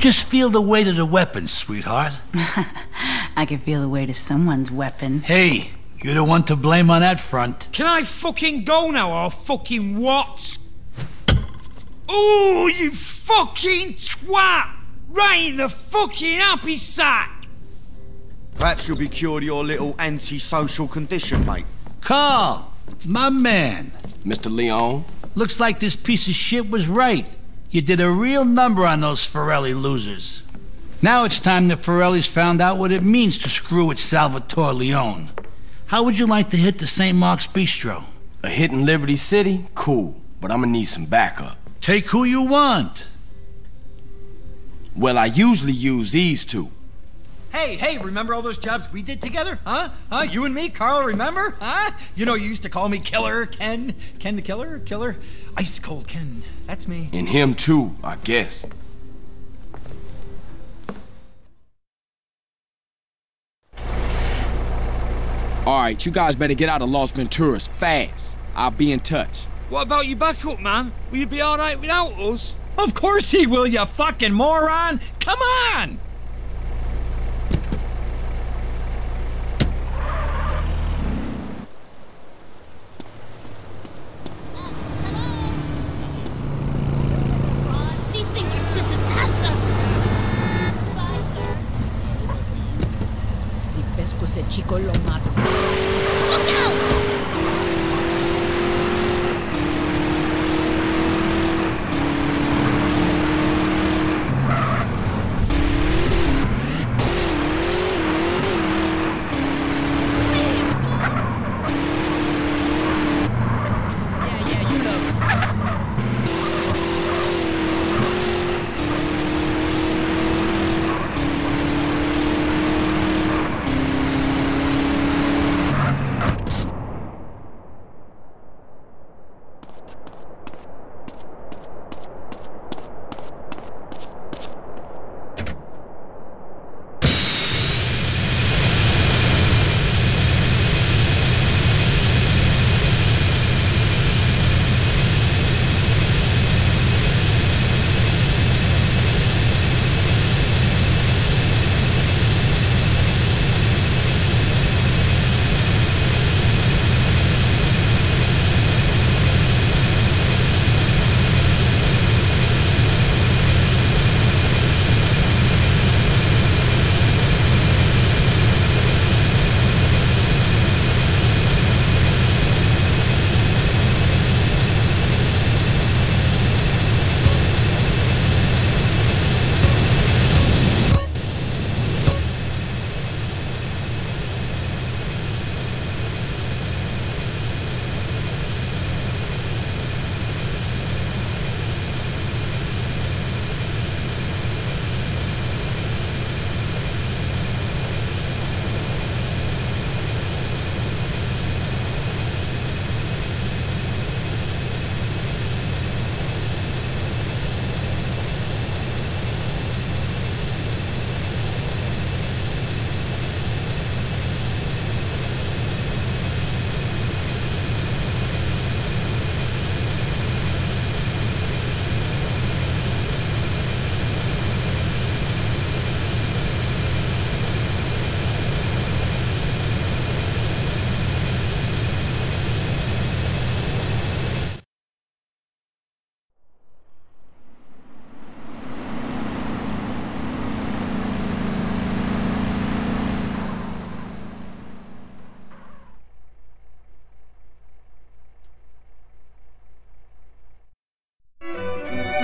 Just feel the weight of the weapon, sweetheart. I can feel the weight of someone's weapon. Hey, you're the one to blame on that front. Can I fucking go now or fucking what? Ooh, you fucking twat! Right in the fucking happy sack! Perhaps you'll be cured of your little anti-social condition, mate. Carl, my man. Mr. Leone? Looks like this piece of shit was right. You did a real number on those Forelli losers. Now it's time the Forellis found out what it means to screw with Salvatore Leone. How would you like to hit the St. Mark's Bistro? A hit in Liberty City? Cool, but I'm gonna need some backup. Take who you want. Well, I usually use these two. Hey, remember all those jobs we did together? Huh? You and me, Carl, remember? Huh? You know, you used to call me Killer Ken. Ken the Killer? Ice Cold Ken. That's me. And him too, I guess. Alright, you guys better get out of Las Venturas fast. I'll be in touch. What about your backup, man? Will you be alright without us? Of course he will, you fucking moron! Come on! Chico lo mato. Look out!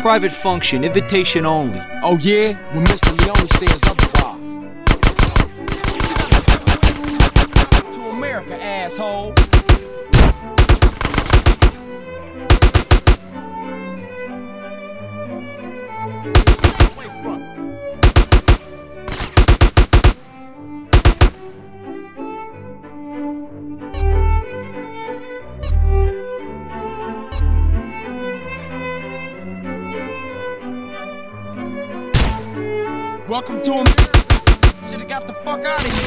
Private function, invitation only. Oh yeah? When Mr. Leone says otherwise. To America, asshole. Welcome to America. Shoulda got the fuck out of here.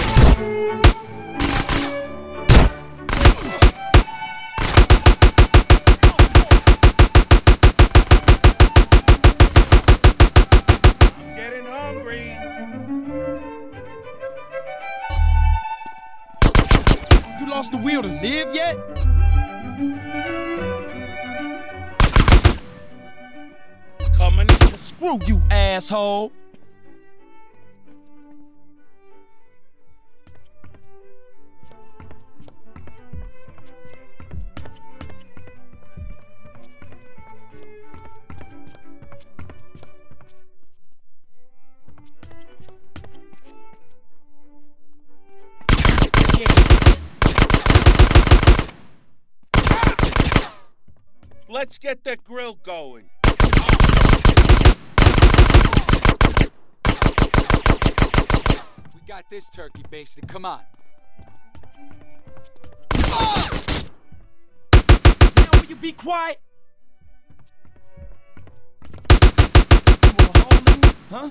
Get in. lost the will to live yet? Coming to screw you, asshole. Let's get that grill going. We got this turkey basted. Come on. Now will you be quiet? You a homeless, huh?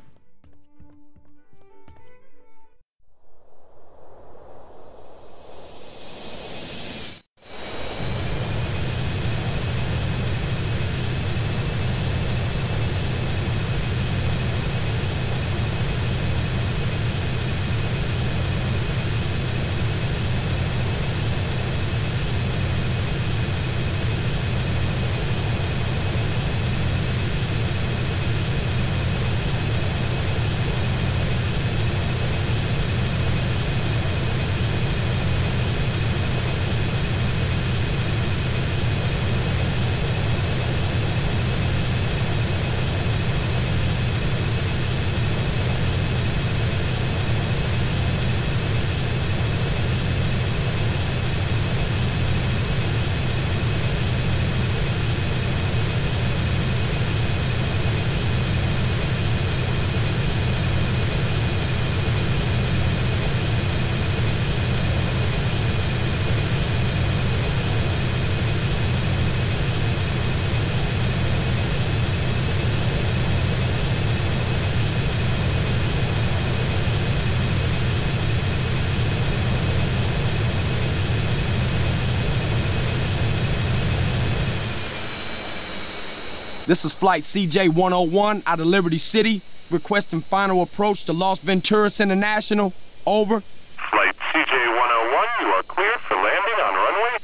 This is flight CJ-101 out of Liberty City, requesting final approach to Las Venturas International. Over. Flight CJ-101, you are clear for landing on runway